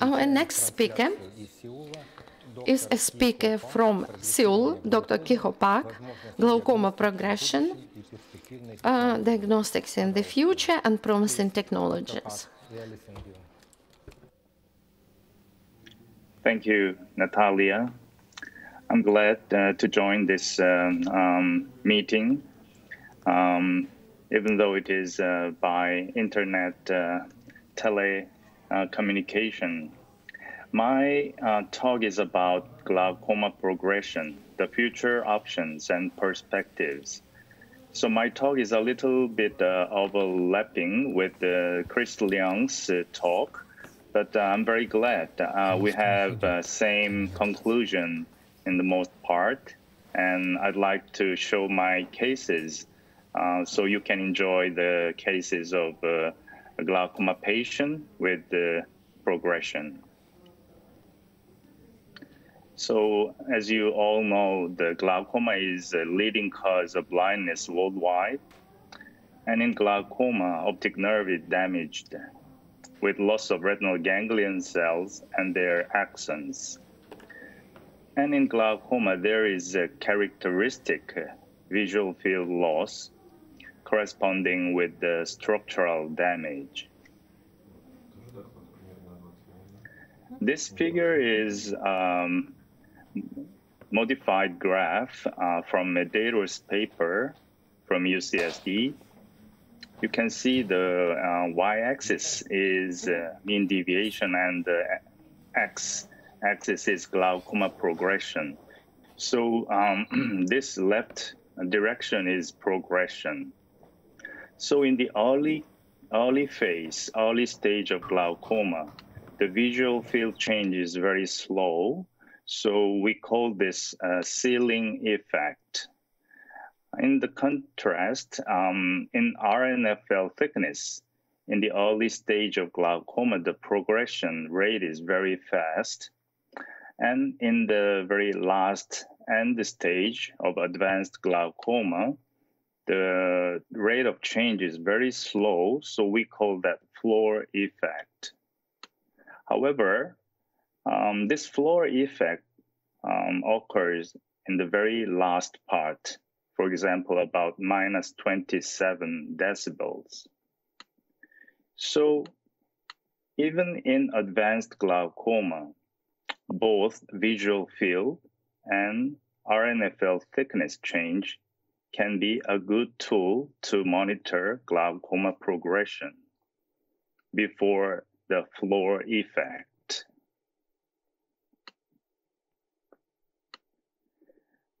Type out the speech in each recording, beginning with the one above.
Our next speaker is a speaker from Seoul, Dr. Kiho Park, Glaucoma Progression, Diagnostics in the Future and Promising Technologies. Thank you, Natalia. I'm glad to join this meeting, even though it is by internet telecommunication. My talk is about glaucoma progression, the future options and perspectives. So my talk is a little bit overlapping with Chris Leung's talk, but I'm very glad we have the same conclusion in the most part, and I'd like to show my cases so you can enjoy the cases of a glaucoma patient with progression. So as you all know, the glaucoma is a leading cause of blindness worldwide. And in glaucoma, optic nerve is damaged with loss of retinal ganglion cells and their axons. And in glaucoma, there is a characteristic visual field loss corresponding with the structural damage. This figure is modified graph from Medeiros' paper from UCSD. You can see the y-axis is mean deviation and the x-axis is glaucoma progression. So this left direction is progression. So in the early phase, early stage of glaucoma, the visual field change is very slow. So we call this a ceiling effect. In the contrast, in RNFL thickness, in the early stage of glaucoma, the progression rate is very fast. And in the very last end stage of advanced glaucoma, the rate of change is very slow, so we call that floor effect. However, this floor effect occurs in the very last part. For example, about minus 27 decibels. So even in advanced glaucoma, both visual field and RNFL thickness change can be a good tool to monitor glaucoma progression before the floor effect.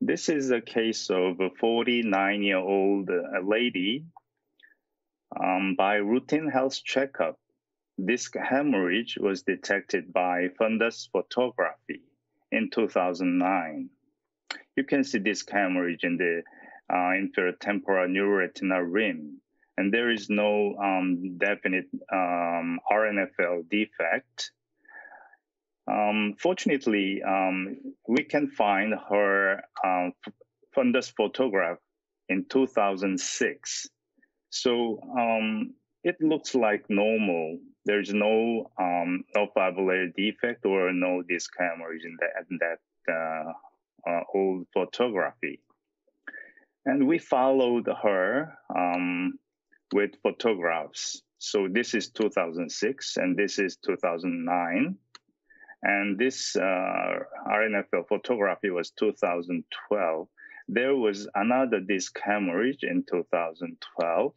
This is a case of a 49-year-old lady. By routine health checkup, disc hemorrhage was detected by fundus photography in 2009. You can see disc hemorrhage in the inferior temporal neuroretinal rim, and there is no definite RNFL defect. Fortunately, we can find her fundus photograph in 2006. So it looks like normal. There's no fibular defect or no disc hemorrhage in that old photography. And we followed her with photographs. So this is 2006 and this is 2009. And this RNFL photography was 2012. There was another disc hemorrhage in 2012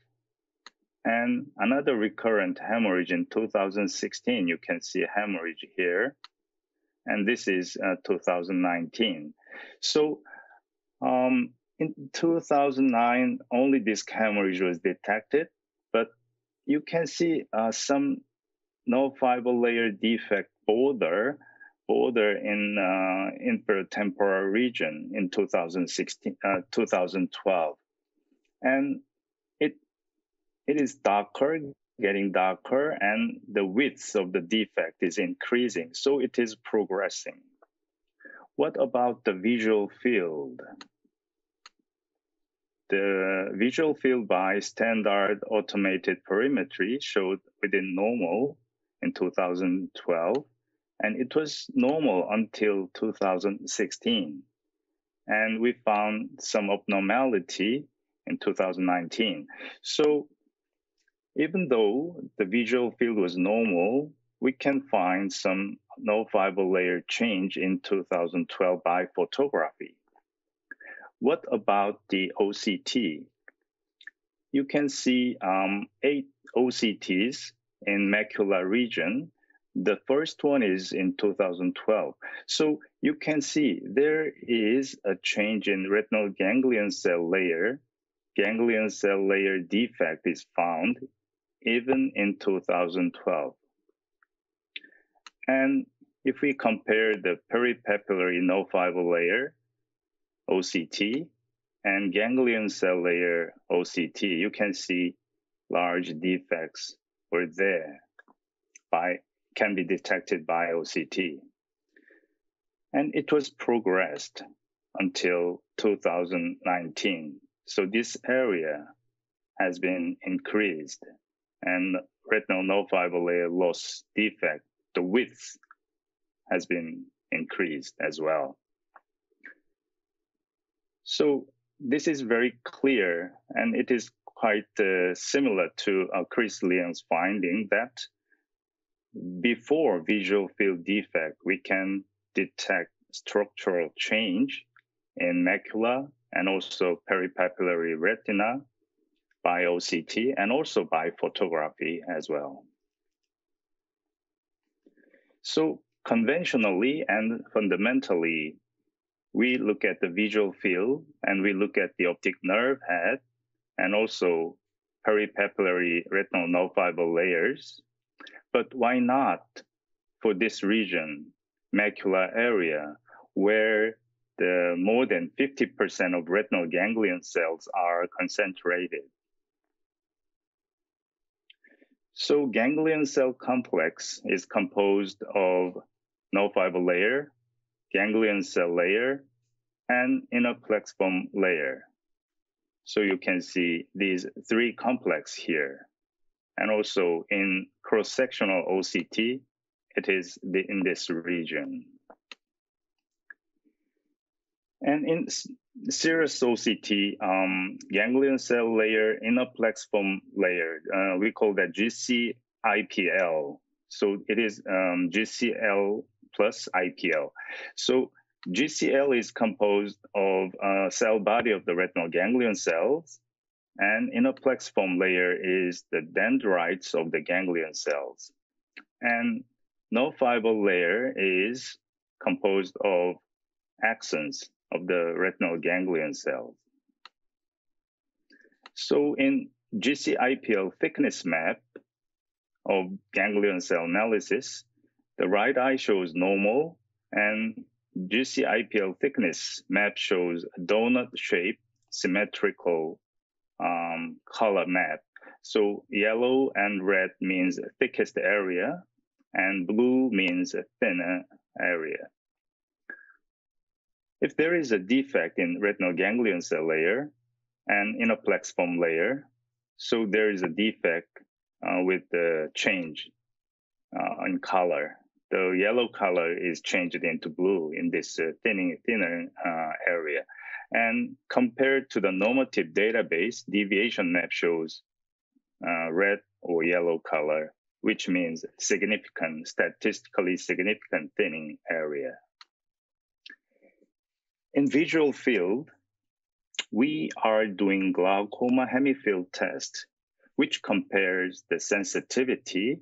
and another recurrent hemorrhage in 2016. You can see hemorrhage here. And this is 2019. So in 2009, only disc hemorrhage was detected, but you can see some no fibular defect border in infratemporal region in 2012, and it is darker, getting darker, and the width of the defect is increasing, so it is progressing. What about the visual field? The visual field by standard automated perimetry showed within normal in 2012, and it was normal until 2016. And we found some abnormality in 2019. So even though the visual field was normal, we can find some null fiber layer change in 2012 by photography. What about the OCT? You can see 8 OCTs in macular region. The first one is in 2012. So you can see there is a change in retinal ganglion cell layer. Ganglion cell layer defect is found even in 2012. And if we compare the peripapillary null fiber layer, OCT, and ganglion cell layer, OCT, you can see large defects were there can be detected by OCT. And it was progressed until 2019. So this area has been increased and retinal null fiber layer loss defect, the width has been increased as well. So this is very clear, and it is quite similar to Chris Leung's finding that before visual field defect, we can detect structural change in macula and also peripapillary retina by OCT and also by photography as well. So conventionally and fundamentally, we look at the visual field and we look at the optic nerve head and also peripapillary retinal null fiber layers. But why not for this region, macular area, where the more than 50% of retinal ganglion cells are concentrated? So ganglion cell complex is composed of null fiber layer, ganglion cell layer, and inner plexum layer. So you can see these 3 complexes here. And also in cross-sectional OCT, it is in this region. And in serous OCT, ganglion cell layer, inner plexum layer, we call that GC-IPL. So it is GCL plus IPL. So GCL is composed of cell body of the retinal ganglion cells, and inner plexum layer is the dendrites of the ganglion cells. And null fiber layer is composed of axons of the retinal ganglion cells. So in GC-IPL thickness map of ganglion cell analysis, the right eye shows normal, and GC-IPL thickness map shows a donut-shaped symmetrical color map. So yellow and red means thickest area, and blue means thinner area. If there is a defect in retinal ganglion cell layer and inner plexum layer, so there is a defect with the change in color. The yellow color is changed into blue in this thinner area. And compared to the normative database, deviation map shows red or yellow color, which means significant, statistically significant thinning area. In visual field, we are doing glaucoma hemifield test, which compares the sensitivity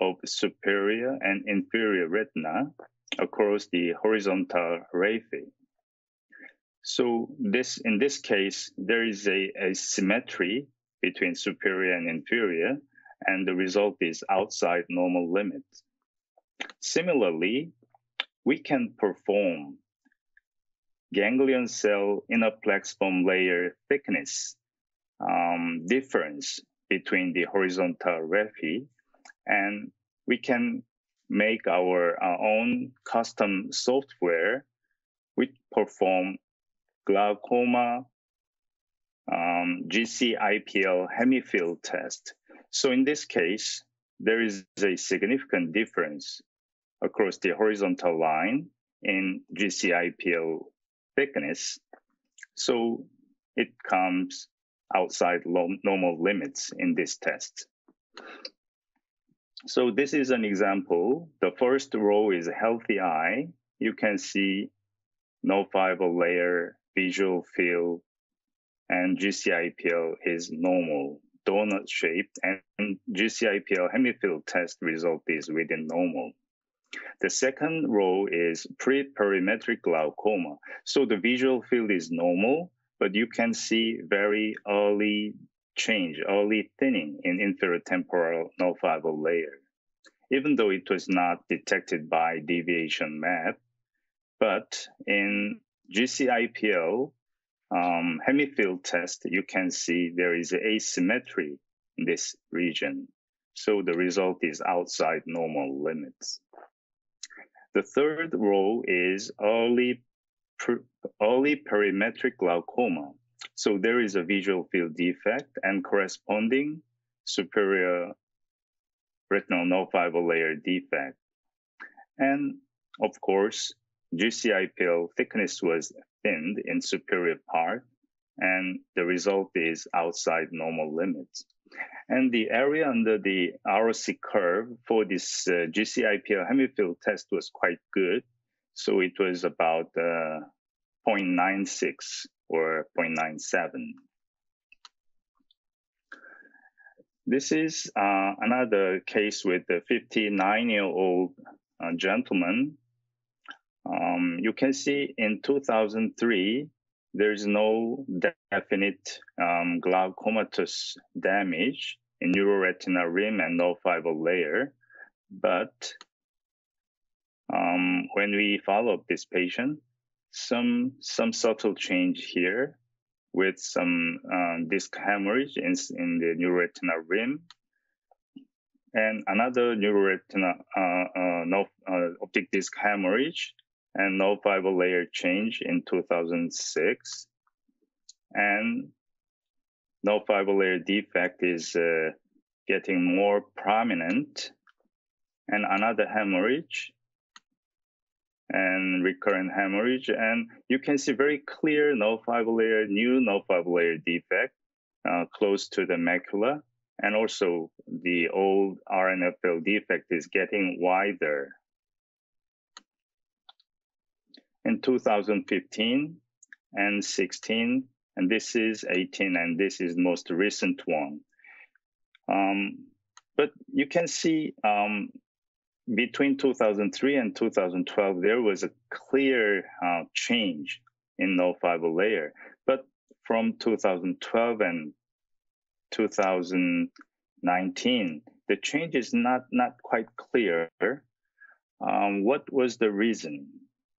of superior and inferior retina across the horizontal raphe. So in this case, there is a symmetry between superior and inferior, and the result is outside normal limit. Similarly, we can perform ganglion cell inner plexum layer thickness difference between the horizontal raphe, and we can make our own custom software which perform glaucoma GC-IPL hemifield test. So in this case, there is a significant difference across the horizontal line in GC-IPL thickness, so it comes outside normal limits in this test. So this is an example. The first row is a healthy eye. You can see no fiber layer, visual field, and GC-IPL is normal, donut-shaped, and GC-IPL hemifield test result is within normal. The second row is pre-perimetric glaucoma. So the visual field is normal, but you can see very early change, early thinning in inferotemporal nofibril layer, even though it was not detected by deviation map. But in GC-IPL hemifield test, you can see there is asymmetry in this region. So the result is outside normal limits. The third row is early perimetric glaucoma. So there is a visual field defect and corresponding superior retinal nofiber layer defect. And of course, GC-IPL thickness was thinned in superior part, and the result is outside normal limits. And the area under the ROC curve for this GC-IPL hemifield test was quite good. So it was about 0.96 or 0.97. This is another case with a 59-year-old gentleman. You can see in 2003, there's no definite glaucomatous damage in neuroretinal rim and nofibril layer. But when we follow up this patient, some subtle change here with some disc hemorrhage in the neuroretinal rim and another neuroretinal optic disc hemorrhage and nofibril layer change in 2006, and nofibril layer defect is getting more prominent, and another hemorrhage and recurrent hemorrhage, and you can see very clear nofibril layer, new nofibril layer defect close to the macula, and also the old RNFL defect is getting wider. In 2015 and 16, and this is 18, and this is most recent one. But you can see between 2003 and 2012, there was a clear change in nofibril layer. But from 2012 and 2019, the change is not quite clear. What was the reason?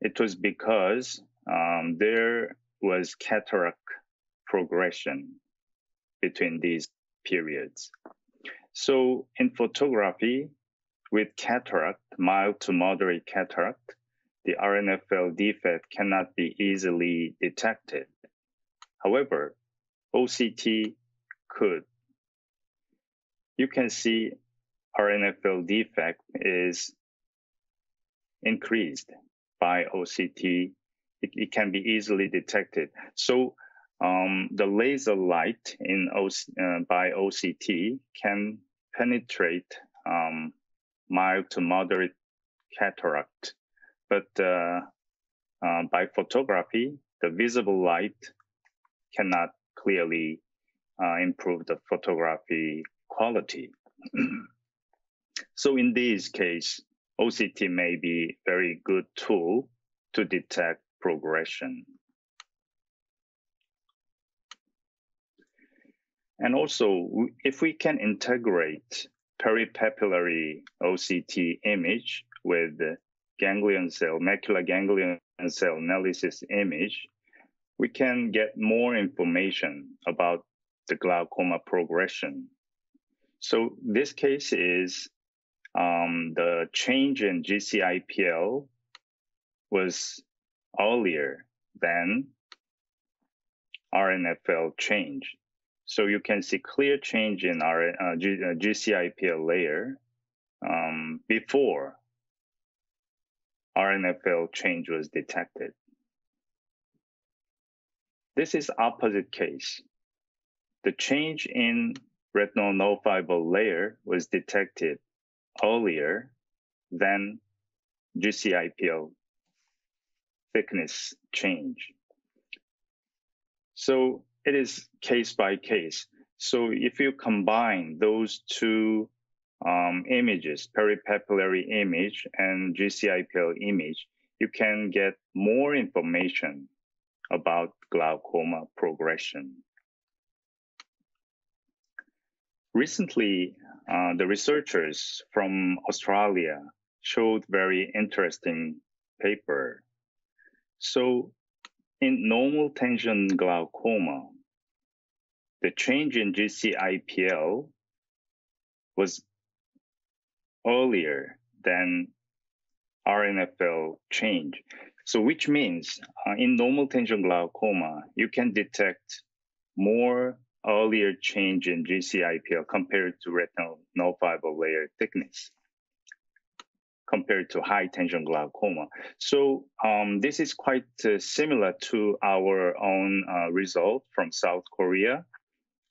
It was because there was cataract progression between these periods. So in photography, with cataract, mild to moderate cataract, the RNFL defect cannot be easily detected. However, OCT could. You can see RNFL defect is increased by OCT. It can be easily detected. So the laser light by OCT can penetrate mild to moderate cataract, but by photography, the visible light cannot clearly improve the photography quality. So in this case, OCT may be a very good tool to detect progression. And also, if we can integrate peripapillary OCT image with ganglion cell, macular ganglion cell analysis image, we can get more information about the glaucoma progression. So this case is the change in GC-IPL was earlier than RNFL change. So you can see clear change in our GC-IPL layer before RNFL change was detected. This is opposite case. The change in retinal nerve fiber layer was detected earlier than GC-IPL thickness change. So it is case by case. So if you combine those two images, peripapillary image and GC-IPL image, you can get more information about glaucoma progression. Recently, the researchers from Australia showed very interesting paper. So in normal tension glaucoma, the change in GC-IPL was earlier than RNFL change. So which means in normal tension glaucoma, you can detect more earlier change in GC-IPL compared to retinal nerve fiber layer thickness, compared to high tension glaucoma. So this is quite similar to our own result from South Korea,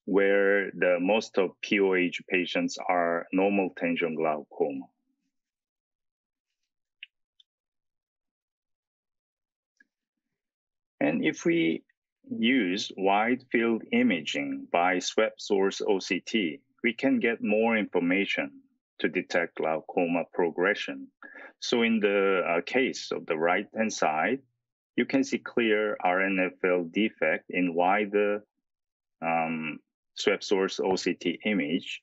where the most of POH patients are normal tension glaucoma. And if we use wide field imaging by swept source OCT, we can get more information to detect glaucoma progression. So in the case of the right-hand side, you can see clear RNFL defect in wider swept source OCT image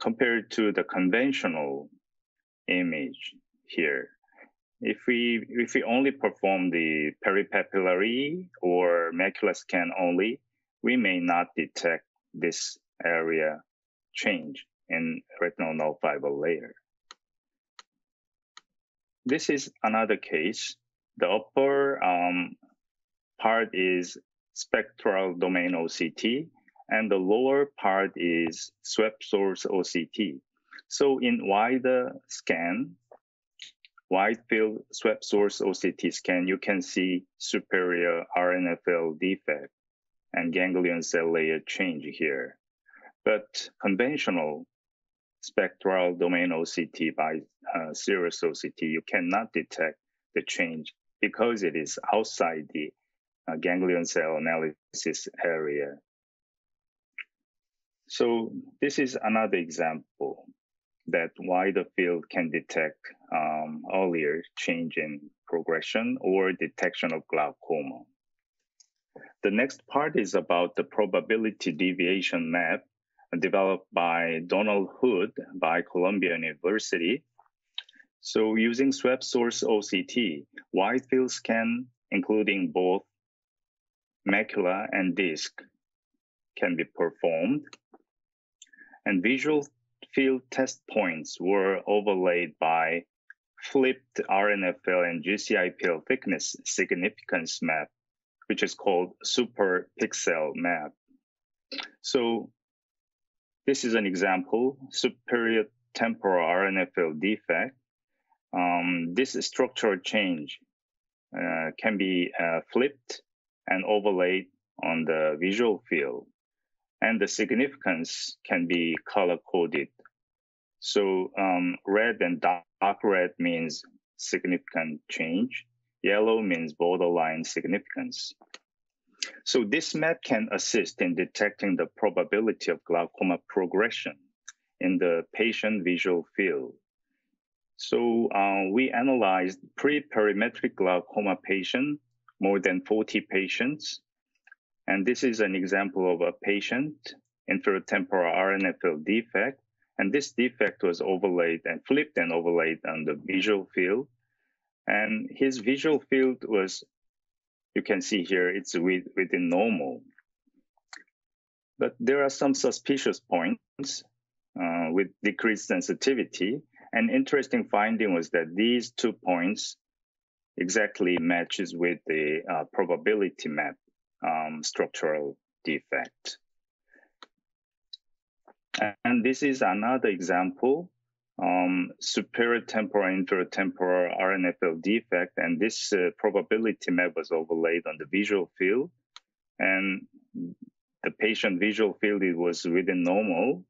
compared to the conventional image here. If we only perform the peripapillary or macular scan only, we may not detect this area change in retinal nerve fiber layer. This is another case. The upper part is spectral domain OCT, and the lower part is swept source OCT. So in wider scan, wide field swept source OCT scan, you can see superior RNFL defect and ganglion cell layer change here. But conventional spectral domain OCT by serous OCT, you cannot detect the change because it is outside the ganglion cell analysis area. So this is another example that wider field can detect earlier change in progression or detection of glaucoma. The next part is about the probability deviation map developed by Donald Hood by Columbia University. So using swept source OCT, wide field scan, including both macula and disc, can be performed. And visual field test points were overlaid by flipped RNFL and GC-IPL thickness significance map, which is called super pixel map. So this is an example, superior temporal RNFL defect. This structural change can be flipped and overlaid on the visual field, and the significance can be color-coded. So red and dark red means significant change. Yellow means borderline significance. So this map can assist in detecting the probability of glaucoma progression in the patient visual field. So we analyzed pre-perimetric glaucoma patient, more than 40 patients. And this is an example of a patient, inferotemporal RNFL defect. And this defect was overlaid and flipped and overlaid on the visual field. And his visual field was, you can see here, it's within normal. But there are some suspicious points with decreased sensitivity. An interesting finding was that these 2 points exactly matches with the probability map structural defect. And this is another example superior temporal and inferior temporal RNFL defect, and this probability map was overlaid on the visual field, and the patient visual field was within normal.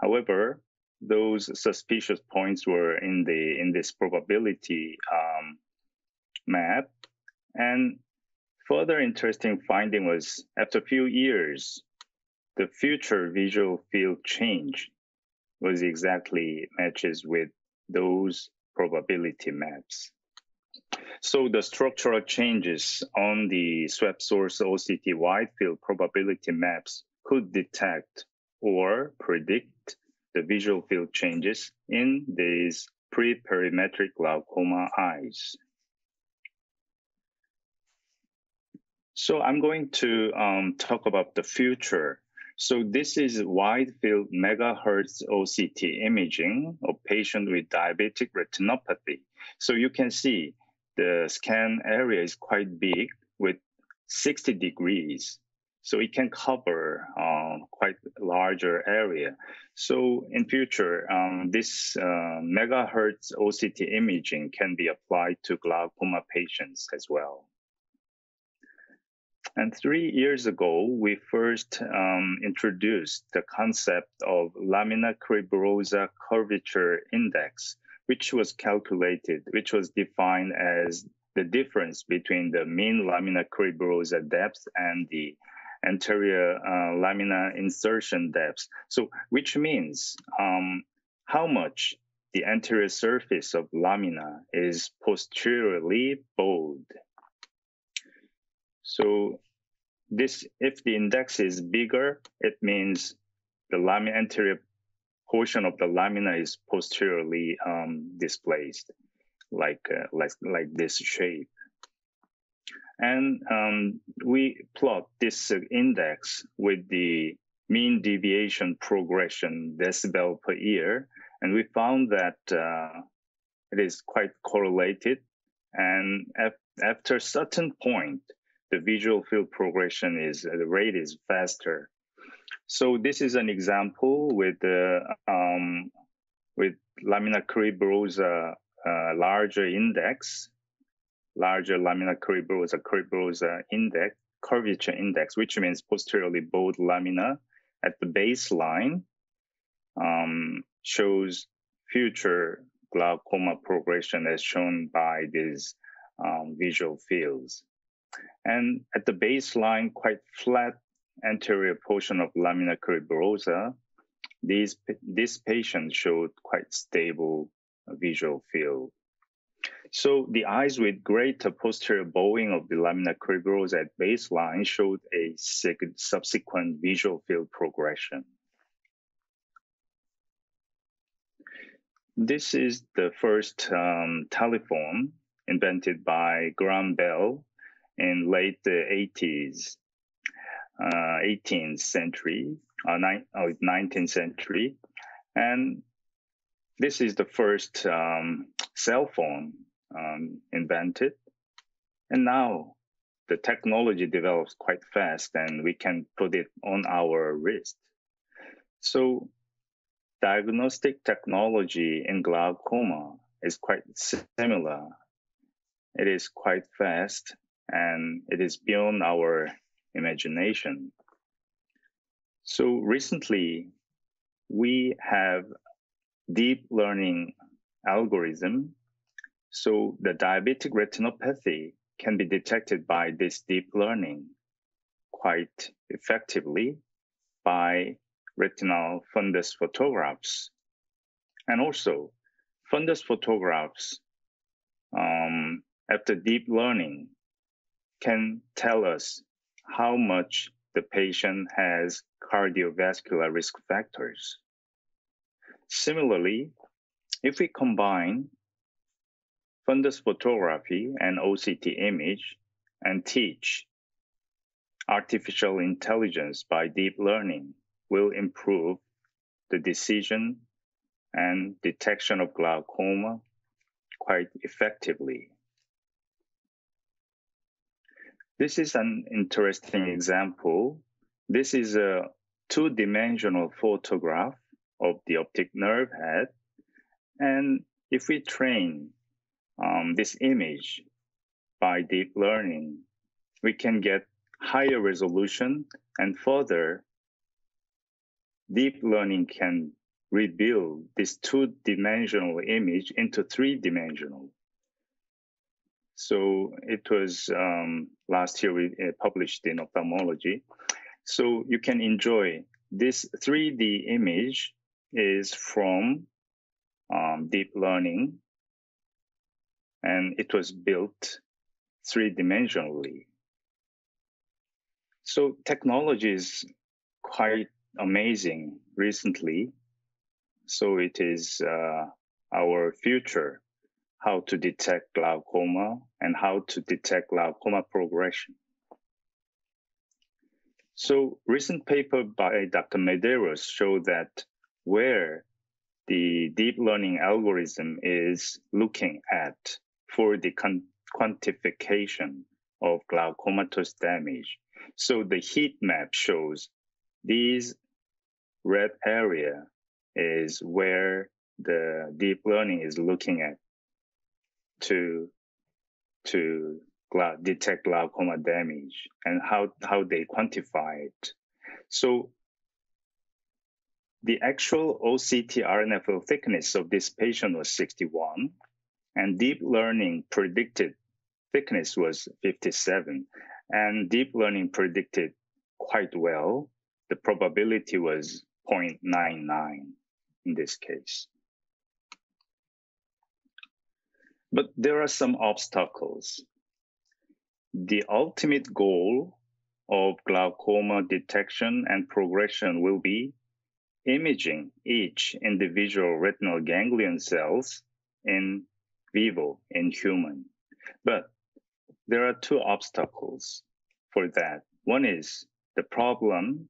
However, those suspicious points were in the this probability map. And further interesting finding was after a few years, the future visual field change was exactly matches with those probability maps. So the structural changes on the swept source OCT wide field probability maps could detect or predict the visual field changes in these preperimetric glaucoma eyes. So I'm going to talk about the future. So this is wide field megahertz OCT imaging of patients with diabetic retinopathy. So you can see the scan area is quite big with 60 degrees. So it can cover quite larger area. So in future, this megahertz OCT imaging can be applied to glaucoma patients as well. And 3 years ago, we first introduced the concept of lamina cribrosa curvature index, which was defined as the difference between the mean lamina cribrosa depth and the anterior lamina insertion depth. So, which means how much the anterior surface of lamina is posteriorly bowed. So this, if the index is bigger, it means the anterior portion of the lamina is posteriorly displaced, like this shape. And we plot this index with the mean deviation progression decibel per year, and we found that it is quite correlated. And after a certain point, the visual field progression is, the rate is faster. So this is an example with lamina cribrosa larger index, larger lamina cribrosa index, curvature index, which means posteriorly bowed lamina at the baseline shows future glaucoma progression as shown by these visual fields. And at the baseline, quite flat anterior portion of lamina cribrosa, this patient showed quite stable visual field. So the eyes with greater posterior bowing of the lamina cribrosa at baseline showed a subsequent visual field progression. This is the first telephone invented by Graham Bell in late 19th century. And this is the first cell phone invented. And now the technology develops quite fast and we can put it on our wrist. So diagnostic technology in glaucoma is quite similar. It is quite fast, and it is beyond our imagination. So recently, we have deep learning algorithm. So the diabetic retinopathy can be detected by this deep learning quite effectively by retinal fundus photographs. And also, fundus photographs, after deep learning, can tell us how much the patient has cardiovascular risk factors. Similarly, if we combine fundus photography and OCT image and teach artificial intelligence by deep learning, will improve the decision and detection of glaucoma quite effectively. This is an interesting example. This is a two-dimensional photograph of the optic nerve head. And if we train this image by deep learning, we can get higher resolution, and further, deep learning can rebuild this two-dimensional image into three-dimensional. So it was last year we published in ophthalmology. So you can enjoy this 3D image is from deep learning, and it was built three-dimensionally. So technology is quite amazing recently. So it is our future, how to detect glaucoma and how to detect glaucoma progression. So recent paper by Dr. Medeiros showed that where the deep learning algorithm is looking at for the quantification of glaucomatous damage. So the heat map shows these red area is where the deep learning is looking at to detect glaucoma damage and how they quantify it. So the actual OCT RNFL thickness of this patient was 61, and deep learning predicted thickness was 57, and deep learning predicted quite well. The probability was 0.99 in this case. But there are some obstacles. The ultimate goal of glaucoma detection and progression will be imaging each individual retinal ganglion cells in vivo in human. But there are two obstacles for that. One is the problem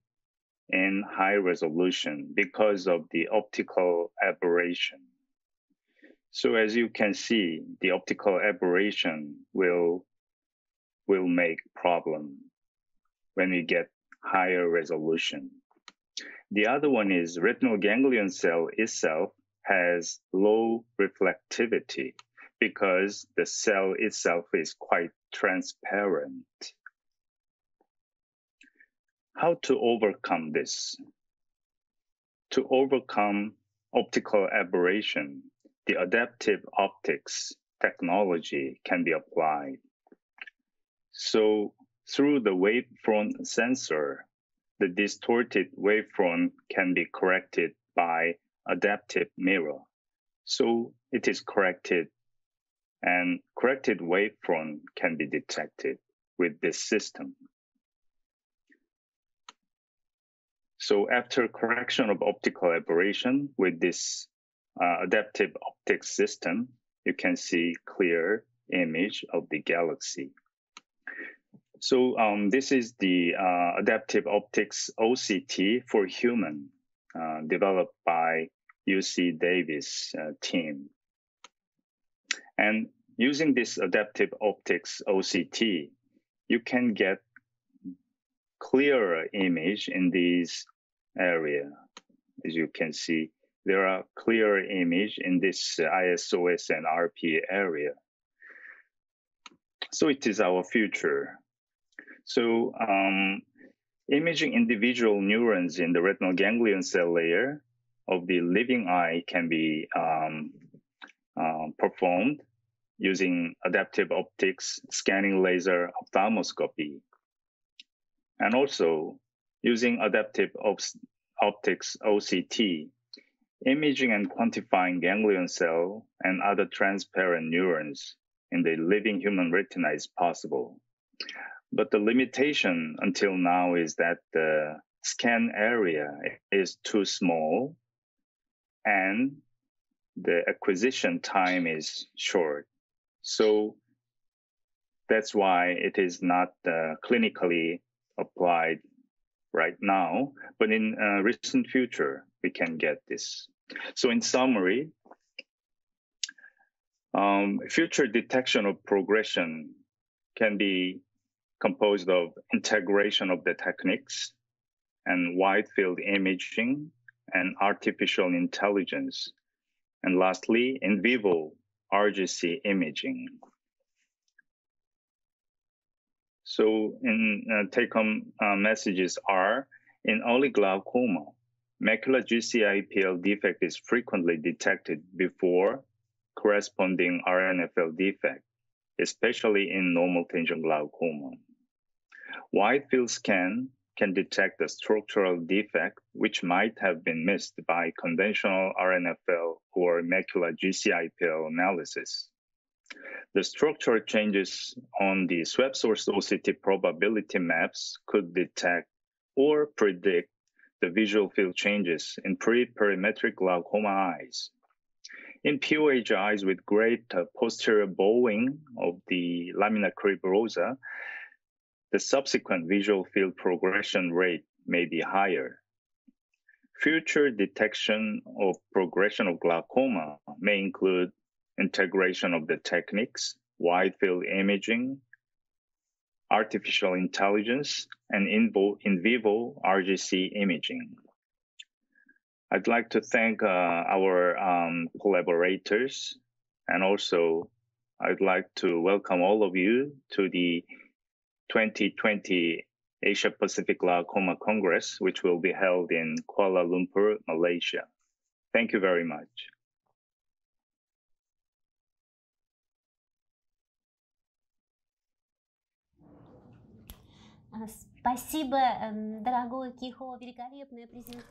in high resolution because of the optical aberration. So as you can see, the optical aberration will make problem when we get higher resolution. The other one is retinal ganglion cell itself has low reflectivity because the cell itself is quite transparent. How to overcome this? To overcome optical aberration, the adaptive optics technology can be applied. So through the wavefront sensor, the distorted wavefront can be corrected by adaptive mirror. So it is corrected, and corrected wavefront can be detected with this system. So after correction of optical aberration with this adaptive optics system, you can see clear image of the galaxy. So this is the adaptive optics OCT for human developed by UC Davis team. And using this adaptive optics OCT, you can get clearer image in these area. As you can see, there are clearer image in this ISOS and RP area. So it is our future. So imaging individual neurons in the retinal ganglion cell layer of the living eye can be performed using adaptive optics, scanning laser ophthalmoscopy, and also using adaptive optics OCT, imaging and quantifying ganglion cell and other transparent neurons in the living human retina is possible. But the limitation until now is that the scan area is too small and the acquisition time is short. So that's why it is not clinically applied right now, but in recent future, we can get this. So in summary, future detection of progression can be composed of integration of the techniques and wide field imaging and artificial intelligence And lastly, in vivo RGC imaging. So take-home messages are, in early glaucoma, macular GC-IPL defect is frequently detected before corresponding RNFL defect, especially in normal tangent glaucoma. Wide field scan can detect a structural defect which might have been missed by conventional RNFL or macular GC-IPL analysis. The structural changes on the swept source OCT probability maps could detect or predict the visual field changes in pre-perimetric glaucoma eyes. In POH eyes with great posterior bowing of the lamina cribrosa, the subsequent visual field progression rate may be higher. Future detection of progression of glaucoma may include integration of the techniques, wide field imaging, artificial intelligence, and in vivo RGC imaging. I'd like to thank our collaborators, and also I'd like to welcome all of you to the 2020 Asia-Pacific Glaucoma Congress, which will be held in Kuala Lumpur, Malaysia. Thank you very much.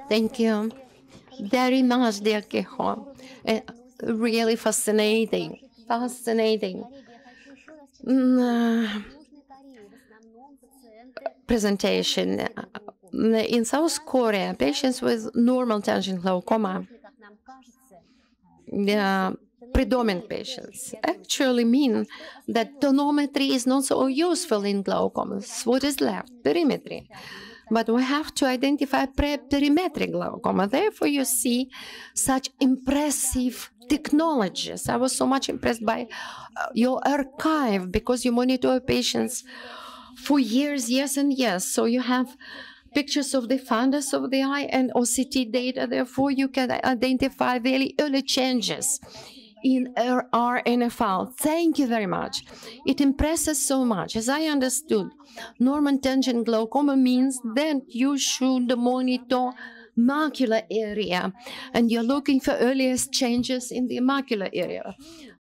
Thank you very much, dear Kiho. Really fascinating, fascinating presentation. In South Korea, patients with normal tangent glaucoma, predominant patients, actually mean that tonometry is not so useful in glaucomas. What is left? Perimetry. But we have to identify perimetric glaucoma. Therefore, you see such impressive technologies. I was so much impressed by your archive, because you monitor patients for years, years and years. So you have pictures of the fundus of the eye and OCT data. Therefore, you can identify very early changes in RNFL. Thank you very much. It impresses so much. As I understood, normal tangent glaucoma means that you should monitor macular area, and you're looking for earliest changes in the macular area.